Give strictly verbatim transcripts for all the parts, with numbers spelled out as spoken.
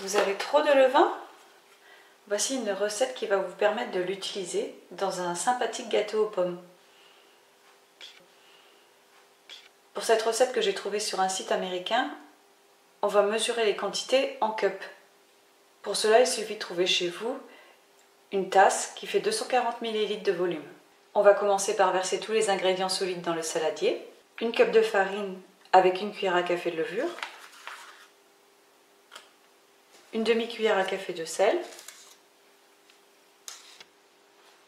Vous avez trop de levain? Voici une recette qui va vous permettre de l'utiliser dans un sympathique gâteau aux pommes. Pour cette recette que j'ai trouvée sur un site américain, on va mesurer les quantités en cup. Pour cela, il suffit de trouver chez vous une tasse qui fait deux cent quarante millilitres de volume. On va commencer par verser tous les ingrédients solides dans le saladier. Une cup de farine avec une cuillère à café de levure. Une demi-cuillère à café de sel.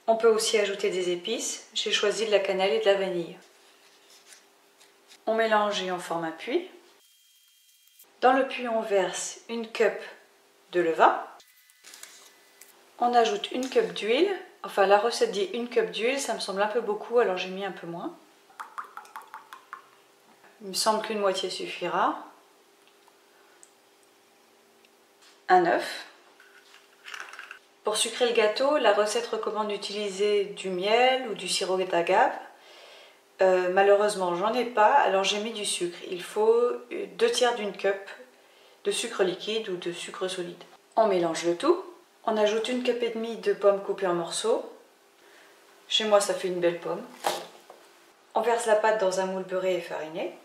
On peut aussi ajouter des épices. J'ai choisi de la cannelle et de la vanille. On mélange et on forme un puits. Dans le puits, on verse une cup de levain. On ajoute une cup d'huile. Enfin, la recette dit une cup d'huile, ça me semble un peu beaucoup, alors j'ai mis un peu moins. Il me semble qu'une moitié suffira. Un œuf. Pour sucrer le gâteau, la recette recommande d'utiliser du miel ou du sirop d'agave. Euh, malheureusement, j'en ai pas, alors j'ai mis du sucre. Il faut deux tiers d'une cup de sucre liquide ou de sucre solide. On mélange le tout. On ajoute une cup et demie de pommes coupées en morceaux. Chez moi, ça fait une belle pomme. On verse la pâte dans un moule beurré et fariné.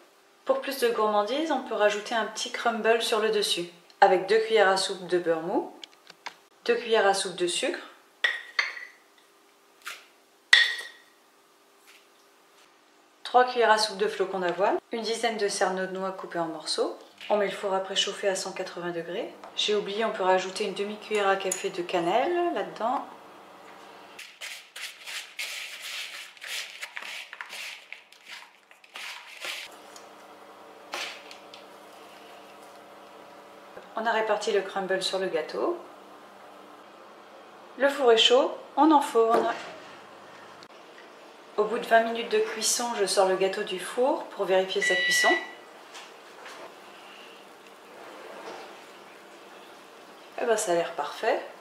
Pour plus de gourmandise, on peut rajouter un petit crumble sur le dessus, avec deux cuillères à soupe de beurre mou, deux cuillères à soupe de sucre, trois cuillères à soupe de flocons d'avoine, une dizaine de cerneaux de noix coupés en morceaux. On met le four à préchauffer à cent quatre-vingts degrés. J'ai oublié, on peut rajouter une demi-cuillère à café de cannelle là-dedans. On a réparti le crumble sur le gâteau. Le four est chaud, on enfourne. Au bout de vingt minutes de cuisson, je sors le gâteau du four pour vérifier sa cuisson. Eh ben, ça a l'air parfait.